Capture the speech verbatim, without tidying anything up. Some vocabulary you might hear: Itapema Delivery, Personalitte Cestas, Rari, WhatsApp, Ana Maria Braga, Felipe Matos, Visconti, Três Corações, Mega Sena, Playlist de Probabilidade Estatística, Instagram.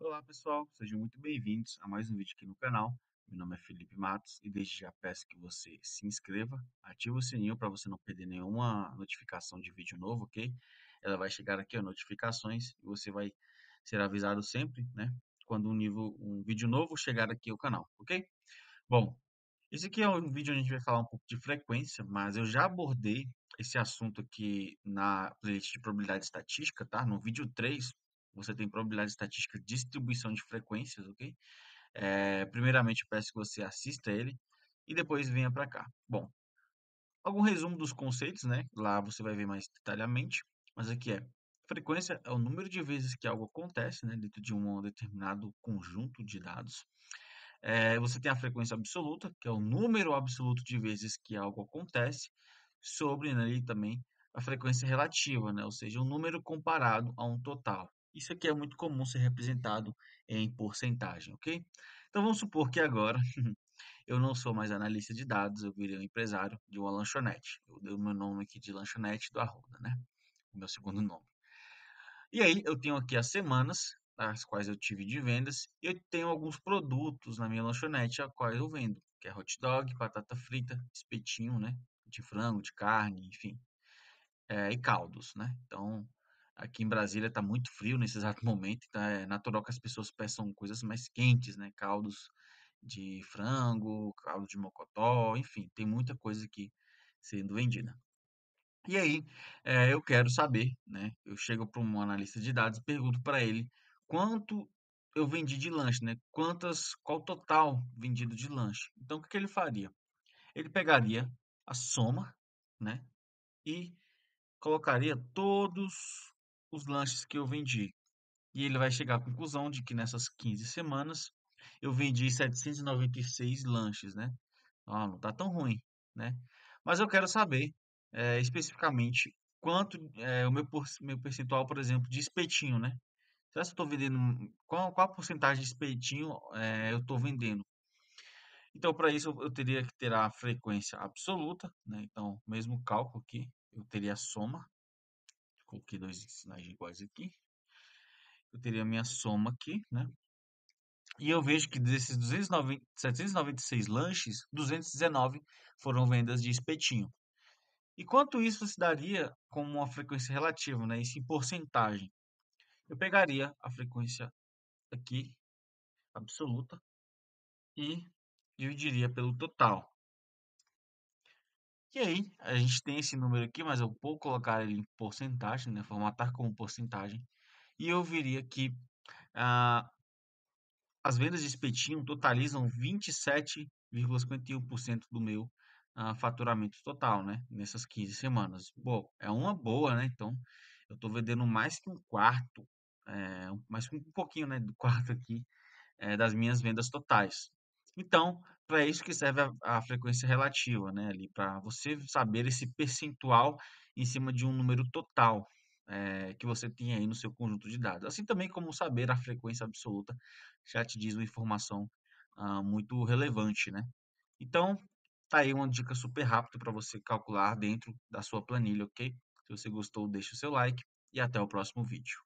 Olá pessoal, sejam muito bem-vindos a mais um vídeo aqui no canal. Meu nome é Felipe Matos e desde já peço que você se inscreva, ative o sininho para você não perder nenhuma notificação de vídeo novo, ok? Ela vai chegar aqui, ó, notificações, e você vai ser avisado sempre, né? Quando um, nível, um vídeo novo chegar aqui ao canal, ok? Bom, esse aqui é um vídeo onde a gente vai falar um pouco de frequência, mas eu já abordei esse assunto aqui na playlist de probabilidade estatística, tá? No vídeo três. Você tem probabilidade estatística, distribuição de frequências, ok? É, primeiramente, peço que você assista ele e depois venha para cá. Bom, algum resumo dos conceitos, né? Lá você vai ver mais detalhadamente, mas aqui é: frequência é o número de vezes que algo acontece, né? Dentro de um determinado conjunto de dados. É, você tem a frequência absoluta, que é o número absoluto de vezes que algo acontece, sobre, né, ali também a frequência relativa, né? Ou seja, um número comparado a um total. Isso aqui é muito comum ser representado em porcentagem, ok? Então, vamos supor que agora eu não sou mais analista de dados, eu virei um empresário de uma lanchonete. Eu dei o meu nome aqui de lanchonete do Arruda, né? O meu segundo nome. E aí, eu tenho aqui as semanas, as quais eu tive de vendas, e eu tenho alguns produtos na minha lanchonete, a qual eu vendo, que é hot dog, batata frita, espetinho, né? De frango, de carne, enfim. É, e caldos, né? Então, aqui em Brasília está muito frio nesse exato momento, então é natural que as pessoas peçam coisas mais quentes, né? Caldos de frango, caldo de mocotó, enfim, tem muita coisa aqui sendo vendida. E aí, é, eu quero saber, né? Eu chego para um analista de dados e pergunto para ele quanto eu vendi de lanche, né? Quantas, qual o total vendido de lanche? Então, o que que ele faria? Ele pegaria a soma, né? E colocaria todos os lanches que eu vendi. E ele vai chegar à conclusão de que nessas quinze semanas eu vendi setecentos e noventa e seis lanches, né? Ah, não tá tão ruim, né? Mas eu quero saber é, especificamente quanto é o meu, por, meu percentual, por exemplo, de espetinho, né? Será que eu tô vendendo, qual, qual a porcentagem de espetinho é, eu tô vendendo? Então, para isso, eu teria que ter a frequência absoluta, né? Então, mesmo cálculo aqui, eu teria a soma. Coloquei dois sinais iguais aqui. Eu teria a minha soma aqui, né? E eu vejo que desses duzentos e noventa, setecentos e noventa e seis lanches, duzentos e dezenove foram vendas de espetinho. E quanto isso se daria como uma frequência relativa, né? Isso em porcentagem. Eu pegaria a frequência aqui, absoluta, e dividiria pelo total. E aí, a gente tem esse número aqui, mas eu vou colocar ele em porcentagem, né? Formatar como porcentagem. E eu veria que ah, as vendas de espetinho totalizam vinte e sete vírgula cinquenta e um por cento do meu ah, faturamento total, né? Nessas quinze semanas. Bom, é uma boa, né? Então, eu estou vendendo mais que um quarto, é, mais que um pouquinho, né? Do quarto aqui, é, das minhas vendas totais. Então, para isso que serve a, a frequência relativa, né? Ali, para você saber esse percentual em cima de um número total é, que você tem aí no seu conjunto de dados. Assim também como saber a frequência absoluta já te diz uma informação ah, muito relevante, né? Então, tá aí uma dica super rápida para você calcular dentro da sua planilha, ok? Se você gostou, deixa o seu like e até o próximo vídeo.